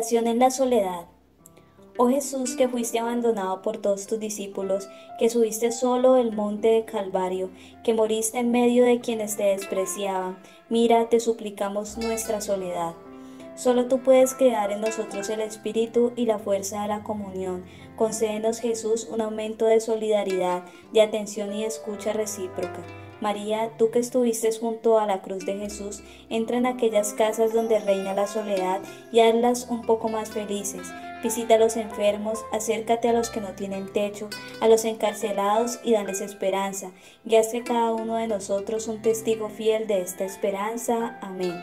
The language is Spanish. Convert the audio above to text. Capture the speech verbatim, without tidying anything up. oración en la soledad. Oh Jesús, que fuiste abandonado por todos tus discípulos, que subiste solo el monte de Calvario, que moriste en medio de quienes te despreciaban, mira, te suplicamos nuestra soledad. Solo tú puedes crear en nosotros el espíritu y la fuerza de la comunión. Concédenos, Jesús, un aumento de solidaridad, de atención y de escucha recíproca. María, tú que estuviste junto a la cruz de Jesús, entra en aquellas casas donde reina la soledad y hazlas un poco más felices. Visita a los enfermos, acércate a los que no tienen techo, a los encarcelados y dales esperanza. Y haz que cada uno de nosotros un testigo fiel de esta esperanza. Amén.